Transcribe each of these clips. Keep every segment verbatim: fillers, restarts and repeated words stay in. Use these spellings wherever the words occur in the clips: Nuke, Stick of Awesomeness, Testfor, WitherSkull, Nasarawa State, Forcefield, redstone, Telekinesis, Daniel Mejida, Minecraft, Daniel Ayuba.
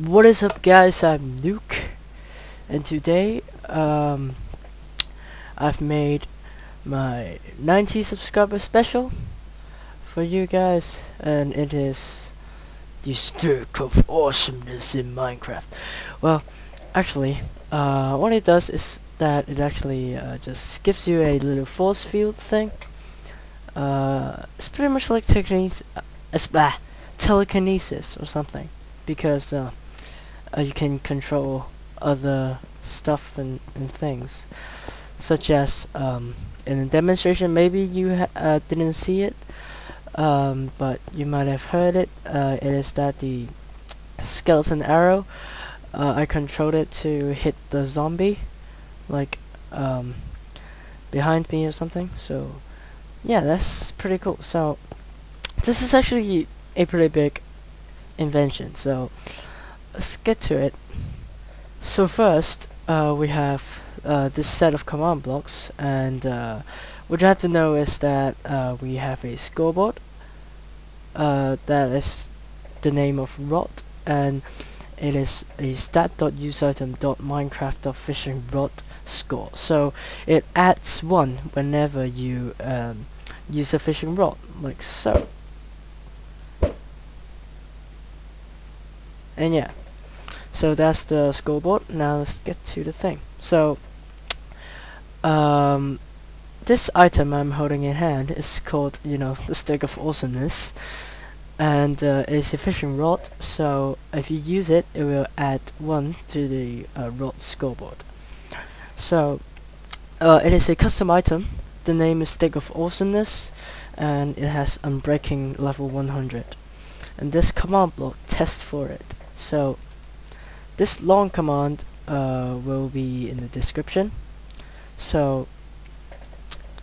What is up, guys? I'm Nuke, and today um, I've made my ninety subscribers special for you guys, and it is the Stick of Awesomeness in Minecraft. Well, actually, uh, what it does is that it actually uh, just gives you a little force field thing. Uh, it's pretty much like techniques, uh, it's blah, telekinesis or something, because Uh, Uh, you can control other stuff and, and things, such as um, in a demonstration. Maybe you ha uh, didn't see it, um, but you might have heard it. Uh, it is that the skeleton arrow, uh, I controlled it to hit the zombie, like um, behind me or something. So yeah, that's pretty cool. So this is actually a pretty big invention. So let's get to it. So first, uh, we have uh, this set of command blocks, and uh, what you have to know is that uh, we have a scoreboard. Uh, that is the name of rod, and it is a stat.useItem.minecraft.fishing rod score. So it adds one whenever you um, use a fishing rod, like so. And yeah, so that's the scoreboard. Now let's get to the thing. So um, this item I'm holding in hand is called, you know, the Stick of Awesomeness, and uh, it's a fishing rod. So if you use it, it will add one to the uh, rod scoreboard. So uh, it is a custom item. The name is Stick of Awesomeness, and it has unbreaking level one hundred, and this command block tests for it. So this long command uh, will be in the description, so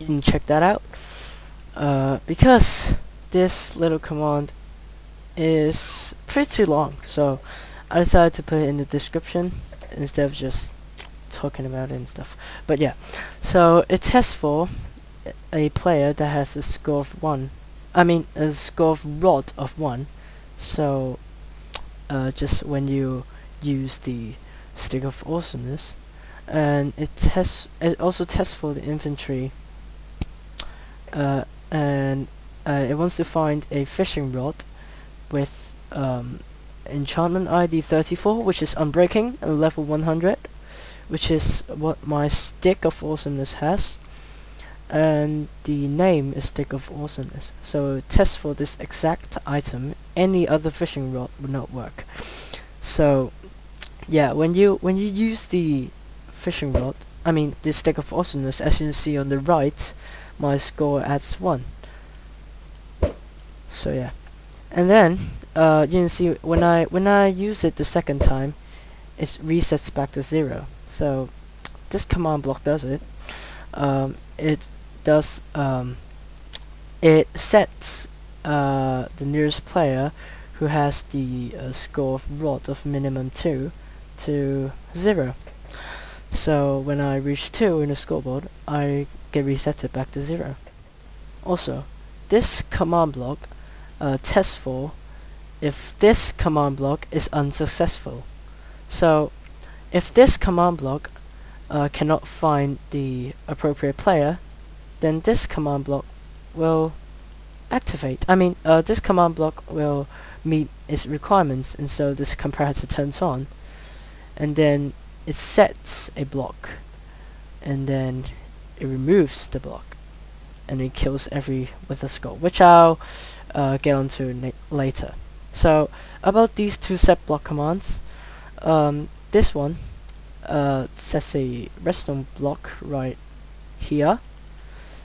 you can check that out, uh, because this little command is pretty long, so I decided to put it in the description instead of just talking about it and stuff. But yeah, so it tests for a player that has a score of one, I mean a score of rod of one. So Uh, just when you use the Stick of Awesomeness, and it tests. It also tests for the inventory, uh, and uh, it wants to find a fishing rod with um, enchantment I D thirty-four, which is unbreaking, and level one hundred, which is what my Stick of Awesomeness has, and the name is Stick of Awesomeness. So test for this exact item. Any other fishing rod would not work. So yeah, when you when you use the fishing rod, I mean the Stick of Awesomeness, as you can see on the right, my score adds one. So yeah, and then uh, you can see when I when I use it the second time, it resets back to zero. So this command block does it. Um, it does um, it sets uh, the nearest player who has the uh, score of rod of minimum two to zero. So when I reach two in the scoreboard, I get resetted back to zero. Also, this command block uh, tests for if this command block is unsuccessful. So if this command block Uh, cannot find the appropriate player, then this command block will activate. I mean, uh, this command block will meet its requirements, and so this comparator turns on, and then it sets a block, and then it removes the block, and it kills every with a skull, which I'll uh, get onto later. So about these two set block commands, um, this one Uh, sets a redstone block right here,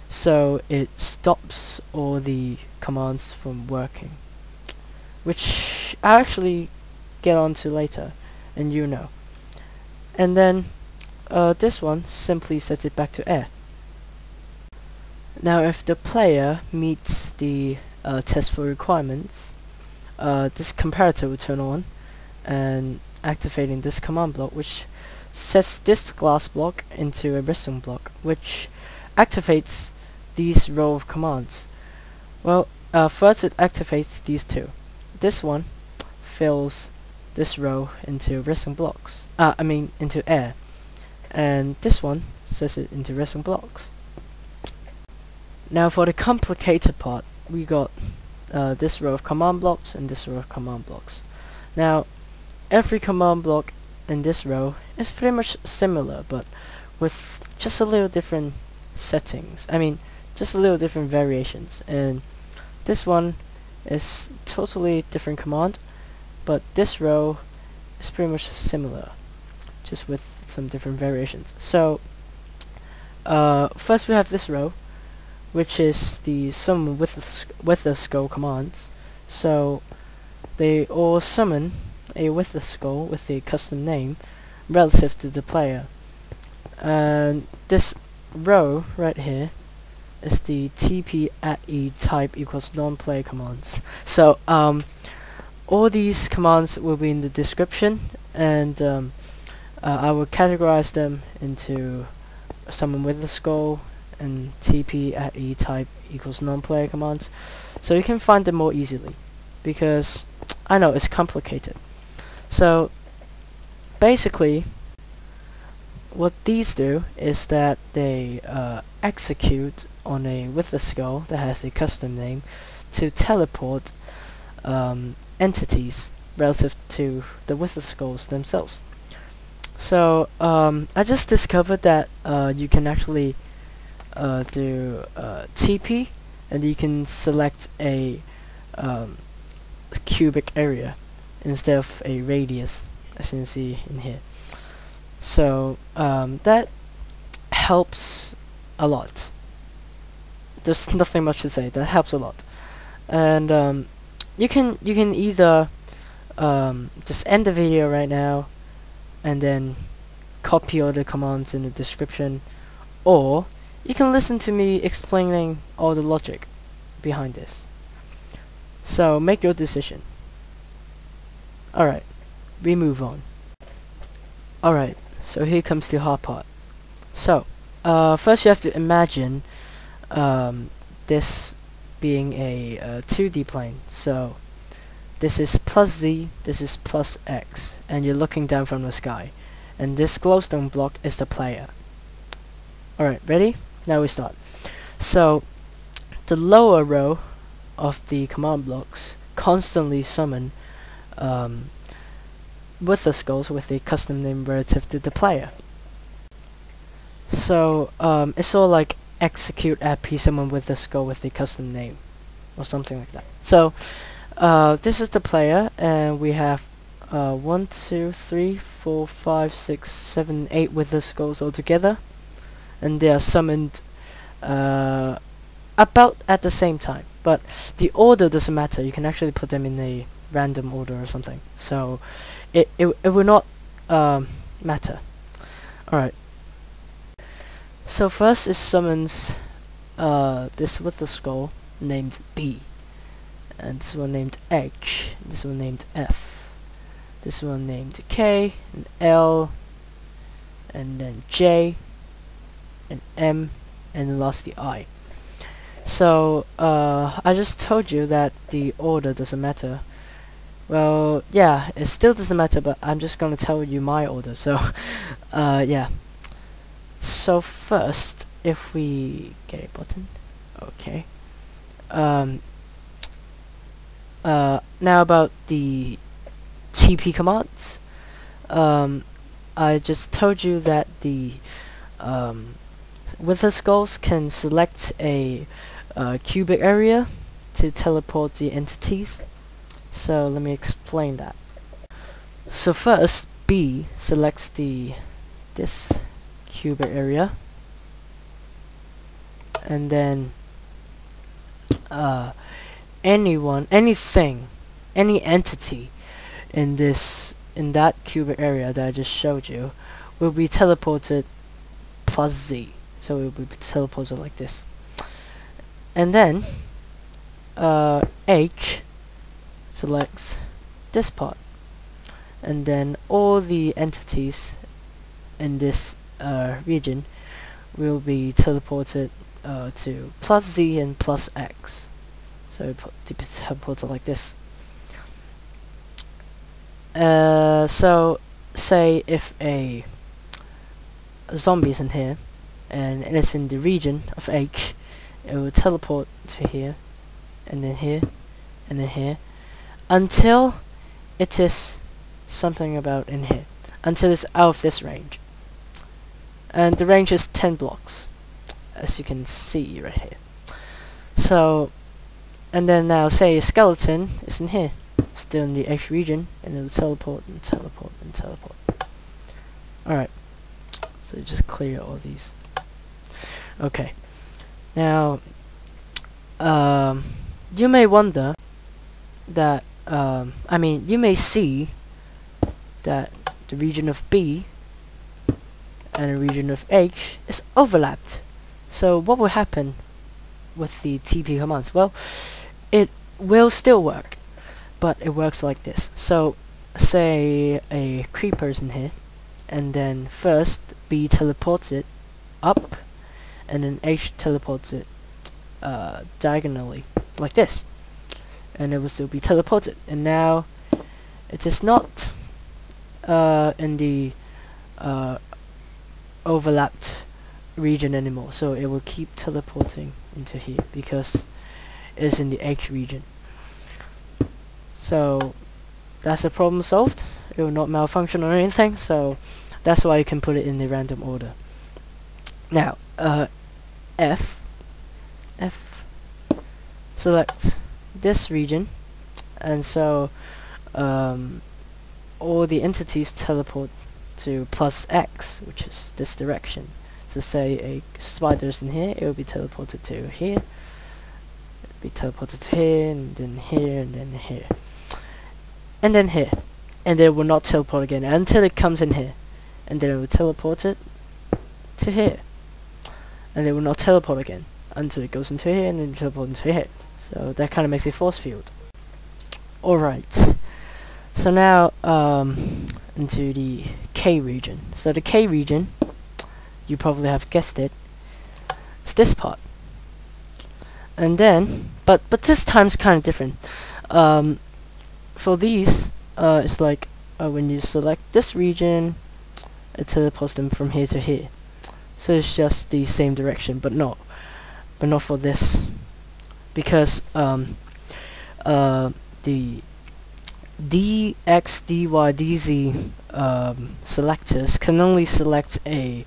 so it stops all the commands from working, which I'll actually get onto later, and you know. And then uh, this one simply sets it back to air. Now, if the player meets the uh, test for requirements, uh, this comparator will turn on, and activating this command block, which sets this glass block into a redstone block, which activates these row of commands. Well, uh, first it activates these two. This one fills this row into redstone blocks. Uh, I mean into air, and this one sets it into redstone blocks. Now for the complicated part, we got uh, this row of command blocks and this row of command blocks. Now every command block in this row is pretty much similar, but with just a little different settings. I mean, just a little different variations. And this one is totally different command, but this row is pretty much similar, just with some different variations. So uh, first we have this row, which is the summon with the sc with the skull commands. So they all summon a with the skull with a custom name relative to the player. And this row right here is the T P at E type equals non-player commands. So um, all these commands will be in the description, and um, uh, I will categorize them into summon with the skull and T P at E type equals non-player commands, so you can find them more easily, because I know it's complicated. So basically what these do is that they uh, execute on a with the skull that has a custom name to teleport um, entities relative to the with the skulls themselves. So um, I just discovered that uh, you can actually uh, do uh, T P, and you can select a um, cubic area instead of a radius, as you can see in here. So um, that helps a lot. There's nothing much to say. That helps a lot, and um, you can you can either um, just end the video right now, and then copy all the commands in the description, or you can listen to me explaining all the logic behind this. So make your decision. Alright, we move on. Alright, so here comes the hard part. So uh, first you have to imagine um, this being a uh, two D plane. So this is plus Z, this is plus X, and you're looking down from the sky, and this glowstone block is the player. Alright, ready? Now we start. So the lower row of the command blocks constantly summon um, with the skulls with a custom name relative to the player. So um, it's all like execute at P summon with the skull with a custom name or something like that. So uh, this is the player, and we have uh, one, two, three, four, five, six, seven, eight with the skulls all together, and they are summoned uh, about at the same time. But the order doesn't matter. You can actually put them in a random order or something, so it it, it will not um, matter. Alright. So first it summons uh, this with the skull named B, and this one named H, this one named F, this one named K, and L, and then J, and M, and lastly I. So uh, I just told you that the order doesn't matter. Well, yeah, it still doesn't matter, but I'm just gonna tell you my order. So uh, yeah. So first, if we get a button, okay. Um, uh, now about the T P commands. Um, I just told you that the um, with the skulls can select a uh, cubic area to teleport the entities. So let me explain that. So first, B selects the this. cubic area, and then uh, anyone, anything, any entity in this in that cubic area that I just showed you will be teleported plus Z. So it will be teleported like this, and then uh, H selects this part, and then all the entities in this Uh, region will be teleported uh, to plus Z and plus X, so it teleported like this. Uh, so say if a zombie is in here and it's in the region of H, it will teleport to here and then here and then here until it is something about in here, until it's out of this range, and the range is ten blocks as you can see right here. So and then now say a skeleton is in here, still in the H region, and it will teleport and teleport and teleport. Alright, so just clear all these. Okay, now um, you may wonder that um, I mean you may see that the region of B and the region of H is overlapped. So what will happen with the T P commands? Well, it will still work, but it works like this. So say a creeper's in here, and then first B teleports it up, and then H teleports it uh, diagonally like this, and it will still be teleported. And now it is not uh, in the uh, overlapped region anymore, so it will keep teleporting into here because it's in the H region. So that's the problem solved. It will not malfunction or anything, so that's why you can put it in the random order. Now uh, F F select this region, and so um, all the entities teleport to plus X, which is this direction. So say a spider is in here, it will be teleported to here, it'll be teleported to here, and then here, and then here, and then here, and then it will not teleport again until it comes in here, and then it will teleport it to here, and it will not teleport again until it goes into here, and then teleport into here. So that kind of makes a force field. Alright, so now um, into the K region. So the K region, you probably have guessed it, it's this part. And then, but but this time's kind of different. Um, for these, uh, it's like uh, when you select this region, it teleports them from here to here. So it's just the same direction, but not, but not for this, because um, uh, the D X, D Y, D Z um, selectors can only select a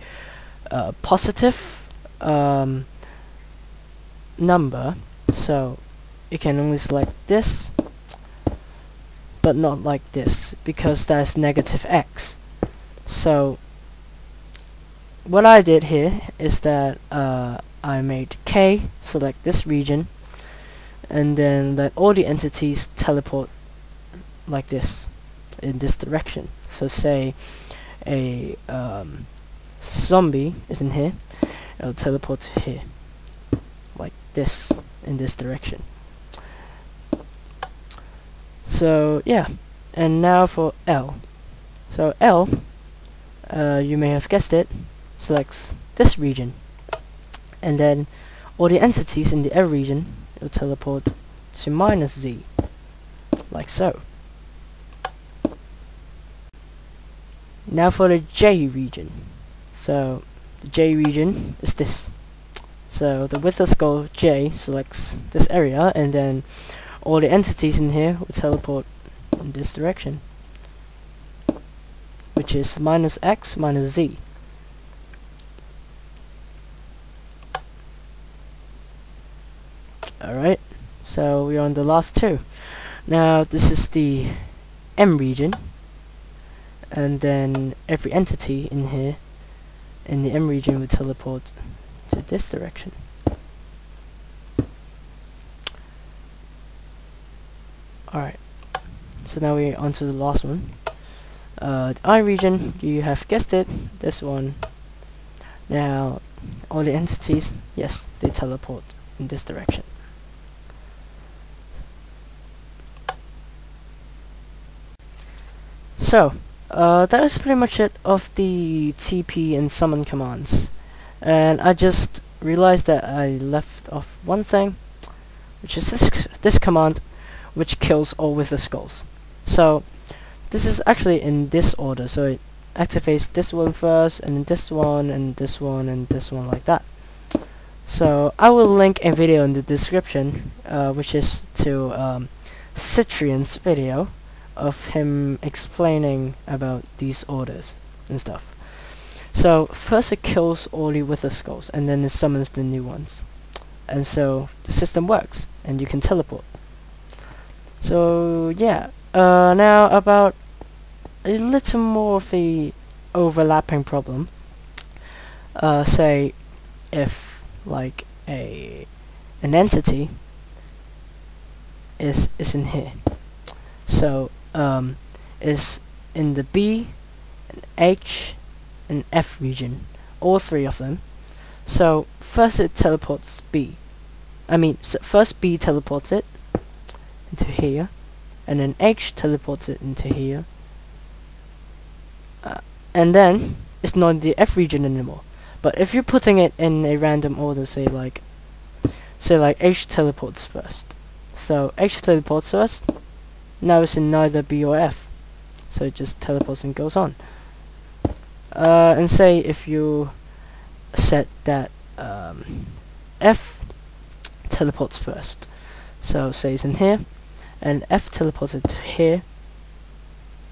Uh, positive um, number, so it can only select this, but not like this, because that's negative X. So what I did here is that uh, I made K select this region, and then let all the entities teleport like this in this direction. So say a um, zombie is in here, it'll teleport to here like this, in this direction. So yeah, and now for L. So L, uh, you may have guessed it, selects this region, and then all the entities in the L region will teleport to minus Z, like so. Now for the J region. So the J region is this. So the with the skull J selects this area, and then all the entities in here will teleport in this direction, which is minus X minus Z. Alright, so we're on the last two. Now this is the M region, and then every entity in here in the M region would teleport to this direction. Alright, so now we're on to the last one. Uh, the I region, you have guessed it, this one. Now, all the entities, yes, they teleport in this direction. So, Uh, that is pretty much it of the T P and summon commands. And I just realized that I left off one thing, which is this, this command, which kills all wither skulls. So This is actually in this order, so it activates this one first, and then this one, and this one, and this one, like that. So I will link a video in the description, uh, which is to um, Citrian's video of him explaining about these orders and stuff. So first it kills all the wither skulls, and then it summons the new ones. And so the system works, and you can teleport. So yeah, uh, now about a little more of the overlapping problem. Uh, say if like a an entity is is in here, so um, is in the B, an H, and F region, all three of them. So first it teleports B. I mean, so first B teleports it into here, and then H teleports it into here, uh, and then it's not in the F region anymore. But if you're putting it in a random order, say like, say like H teleports first. So H teleports first. Now it's in neither B or F, so it just teleports and goes on. Uh, and say if you set that um, F teleports first, so say it's in here, and F teleports it to here,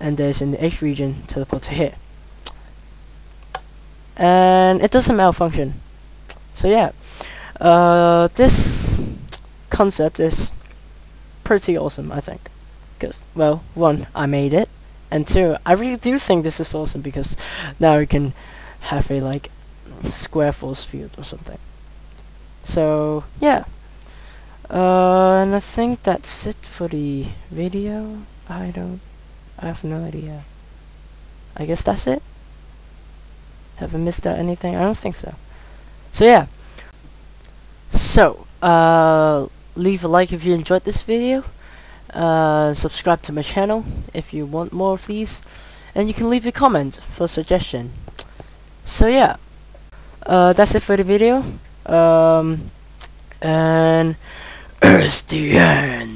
and there's in the H region teleport to here, and it doesn't malfunction. So yeah, uh, this concept is pretty awesome, I think, because, well, one, I made it, and two, I really do think this is awesome, because now you can have a like square force field or something. So yeah, uh, and I think that's it for the video. I don't, I have no idea. I guess that's it. Have I missed out anything? I don't think so. So yeah. So uh, leave a like if you enjoyed this video. Uh, subscribe to my channel if you want more of these, and you can leave a comment for suggestion. So yeah. Uh, that's it for the video, um, and it's the end.